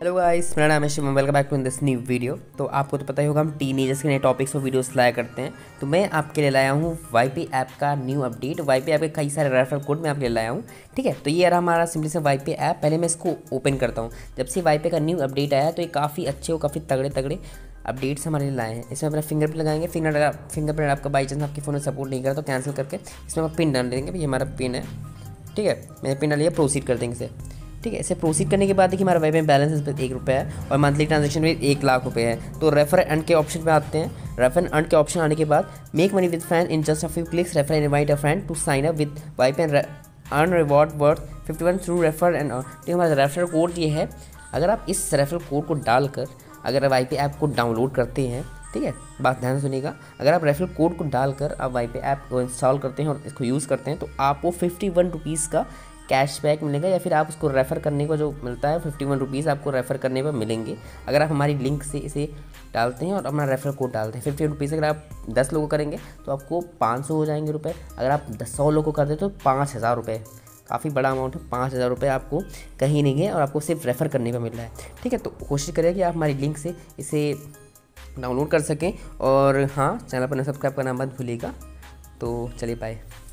Hello guys, मेरा नाम है Shivam. Welcome back to in this new video. तो आपको तो पता ही होगा हम टीनेजर्स के नए टॉपिक्स और वीडियोस लाया करते हैं। तो मैं आपके लिए लाया हूँ वाईपी ऐप का न्यू अपडेट। वाईपी ऐप के कई सारे रेफरल कोड मैं आपके लिए लाया हूँ। ठीक है, तो ये रहा हमारा सिंपली से वाईपी ऐप। पहले मैं इसको ओपन करता हूँ। जब से वाईपी का न्यू अपडेट आया तो ये काफ़ी अच्छे और काफ़ी तगड़े अपडेट्स हमारे लिए लाए हैं। इसमें अपना फिंगरप्रिंट लगाएंगे। फिंगरप्रिंट आपका बाई चांस आपके फ़ोन में सपोर्ट नहीं करा तो कैंसिल करके इसमें हम पिन डाल देंगे। ये हमारा पिन है, ठीक है, मैंने पिन डालिए। प्रोसीड कर देंगे इसे, ठीक है। इसे प्रोसीड करने के बाद देखिए हमारा वाईपे में बैलेंस इस पर 1 रुपये है और मंथली ट्रांजेक्शन रेट 1 लाख रुपये है। तो रेफर एंड के ऑप्शन पे आते हैं। रेफर एंड के ऑप्शन आने के बाद make money with friend in just a few clicks, refer and invite a friend to sign up with YPay and earn reward worth 51 through refer and earn. तो हमारा refer code ये है। अगर आप इस रेफर कोड को डालकर अगर वाईपे ऐप को डाउनलोड करते हैं, ठीक है, बात ध्यान सुनिएगा, अगर आप रेफरल कोड को डालकर आप वाईपे ऐप को इंस्टॉल करते हैं और इसको यूज़ करते हैं तो आपको 51 रुपीज़ का कैशबैक मिलेगा, या फिर आप उसको रेफ़र करने का जो मिलता है 51 रुपीज़ आपको रेफ़र करने पर मिलेंगे। अगर आप हमारी लिंक से इसे डालते हैं और अपना रेफर कोड डालते हैं 51 रुपीज़। अगर आप 10 लोगों करेंगे तो आपको 500 हो जाएंगे रुपए। अगर आप 100 लोगों करते हैं तो 5000 रुपये, काफ़ी बड़ा अमाउंट है। 5000 रुपये आपको कहीं नहीं गए और आपको सिर्फ रेफ़र करने पर मिल रहा है, ठीक है। तो कोशिश करें कि आप हमारी लिंक से इसे डाउनलोड कर सकें। और हाँ, चैनल पर सब्सक्राइब करना मत भूलिएगा। तो चलिए, बाय।